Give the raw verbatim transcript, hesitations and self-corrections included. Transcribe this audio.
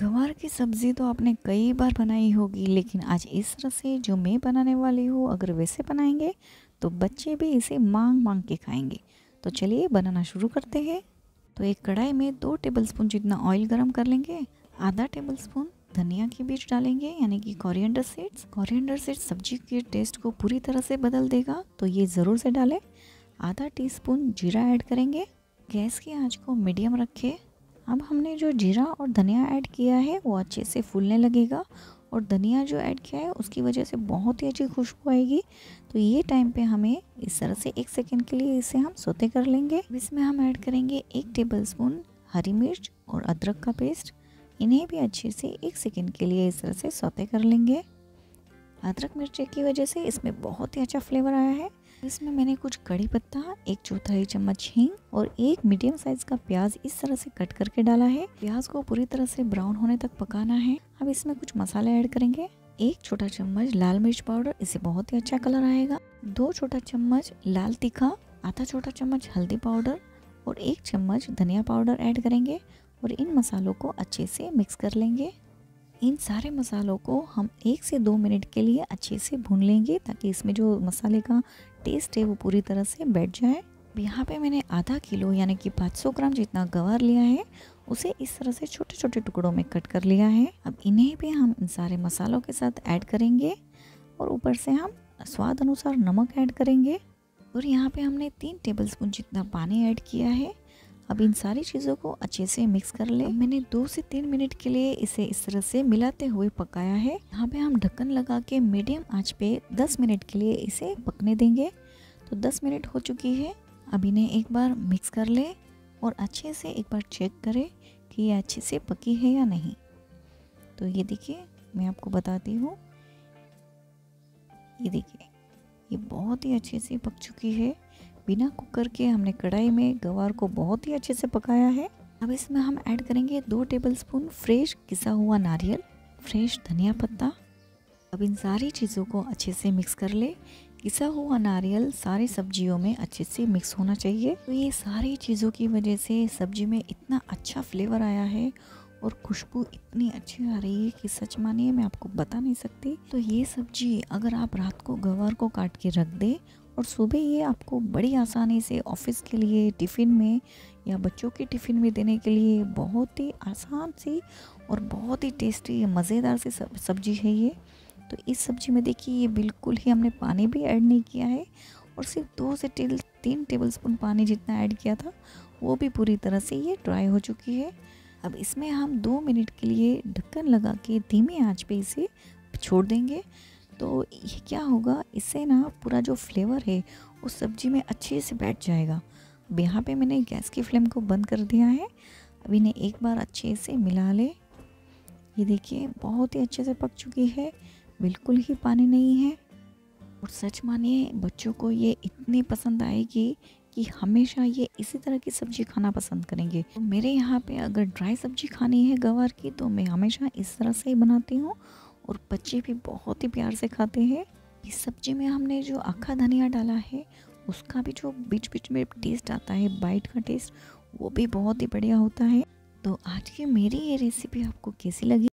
गवार की सब्ज़ी तो आपने कई बार बनाई होगी, लेकिन आज इस तरह से जो मैं बनाने वाली हूँ, अगर वैसे बनाएंगे तो बच्चे भी इसे मांग मांग के खाएंगे। तो चलिए बनाना शुरू करते हैं। तो एक कढ़ाई में दो टेबलस्पून जितना ऑयल गरम कर लेंगे। आधा टेबलस्पून धनिया के बीज डालेंगे, यानी कि कोरिएंडर सीड्स। कोरिएंडर सीड्स सब्जी के टेस्ट को पूरी तरह से बदल देगा, तो ये ज़रूर से डालें। आधा टीस्पून जीरा ऐड करेंगे। गैस की आंच को मीडियम रखें। अब हमने जो जीरा और धनिया ऐड किया है वो अच्छे से फूलने लगेगा, और धनिया जो ऐड किया है उसकी वजह से बहुत ही अच्छी खुशबू आएगी। तो ये टाइम पे हमें इस तरह से एक सेकंड के लिए इसे हम सोते कर लेंगे। इसमें हम ऐड करेंगे एक टेबलस्पून हरी मिर्च और अदरक का पेस्ट। इन्हें भी अच्छे से एक सेकंड के लिए इस तरह से सोते कर लेंगे। अदरक मिर्ची की वजह से इसमें बहुत ही अच्छा फ्लेवर आया है। इसमें मैंने कुछ कड़ी पत्ता, एक चौथाई चम्मच हींग और एक मीडियम साइज का प्याज इस तरह से कट करके डाला है। प्याज को पूरी तरह से ब्राउन होने तक पकाना है। अब इसमें कुछ मसाले ऐड करेंगे। एक छोटा चम्मच लाल मिर्च पाउडर, इसे बहुत ही अच्छा कलर आएगा। दो छोटा चम्मच लाल तीखा, आधा छोटा चम्मच हल्दी पाउडर और एक चम्मच धनिया पाउडर ऐड करेंगे, और इन मसालों को अच्छे से मिक्स कर लेंगे। इन सारे मसालों को हम एक से दो मिनट के लिए अच्छे से भून लेंगे, ताकि इसमें जो मसाले का टेस्ट है वो पूरी तरह से बैठ जाए। यहाँ पे मैंने आधा किलो यानी कि पाँच सौ ग्राम जितना गवार लिया है, उसे इस तरह से छोटे छोटे टुकड़ों में कट कर लिया है। अब इन्हें भी हम इन सारे मसालों के साथ ऐड करेंगे, और ऊपर से हम स्वाद अनुसार नमक ऐड करेंगे। और यहाँ पे हमने तीन टेबलस्पून जितना पानी ऐड किया है। अब इन सारी चीज़ों को अच्छे से मिक्स कर लें। मैंने दो से तीन मिनट के लिए इसे इस तरह से मिलाते हुए पकाया है। यहाँ पे हम ढक्कन लगा के मीडियम आंच पे दस मिनट के लिए इसे पकने देंगे। तो दस मिनट हो चुकी है। अब इन्हें एक बार मिक्स कर लें और अच्छे से एक बार चेक करें कि ये अच्छे से पकी है या नहीं। तो ये देखिए, मैं आपको बताती हूँ। ये देखिए, ये बहुत ही अच्छे से पक चुकी है। बिना कुकर के हमने कढ़ाई में गवार को बहुत ही अच्छे से पकाया है। अब इसमें हम ऐड करेंगे दो टेबलस्पून फ्रेश किसा हुआ नारियल, फ्रेश धनिया पत्ता। अब इन सारी चीज़ों को अच्छे से मिक्स कर ले। किसा हुआ नारियल सारी सब्जियों में अच्छे से मिक्स होना चाहिए। तो ये सारी चीज़ों की वजह से सब्जी में इतना अच्छा फ्लेवर आया है और खुशबू इतनी अच्छी आ रही है कि सच मानिए मैं आपको बता नहीं सकती। तो ये सब्जी अगर आप रात को गवार को काट के रख दें और सुबह ये आपको बड़ी आसानी से ऑफिस के लिए, टिफ़िन में या बच्चों के टिफ़िन में देने के लिए बहुत ही आसान सी और बहुत ही टेस्टी मज़ेदार सी सब्ज़ी है ये। तो इस सब्ज़ी में देखिए, ये बिल्कुल ही हमने पानी भी ऐड नहीं किया है, और सिर्फ दो से तीन टेबलस्पून पानी जितना ऐड किया था वो भी पूरी तरह से ये ड्राई हो चुकी है। अब इसमें हम दो मिनट के लिए ढक्कन लगा के धीमी आंच पे इसे छोड़ देंगे। तो ये क्या होगा, इससे ना पूरा जो फ्लेवर है उस सब्ज़ी में अच्छे से बैठ जाएगा। अब यहाँ पे मैंने गैस की फ्लेम को बंद कर दिया है। अब इन्हें एक बार अच्छे से मिला ले। ये देखिए, बहुत ही अच्छे से पक चुकी है, बिल्कुल ही पानी नहीं है। और सच मानिए, बच्चों को ये इतनी पसंद आएगी कि हमेशा ये इसी तरह की सब्ज़ी खाना पसंद करेंगे। तो मेरे यहाँ पे अगर ड्राई सब्ज़ी खानी है गवार की, तो मैं हमेशा इस तरह से ही बनाती हूँ, और बच्चे भी बहुत ही प्यार से खाते हैं। इस सब्ज़ी में हमने जो आखा धनिया डाला है उसका भी जो बीच बीच में टेस्ट आता है, बाइट का टेस्ट, वो भी बहुत ही बढ़िया होता है। तो आज की मेरी ये रेसिपी आपको कैसी लगी?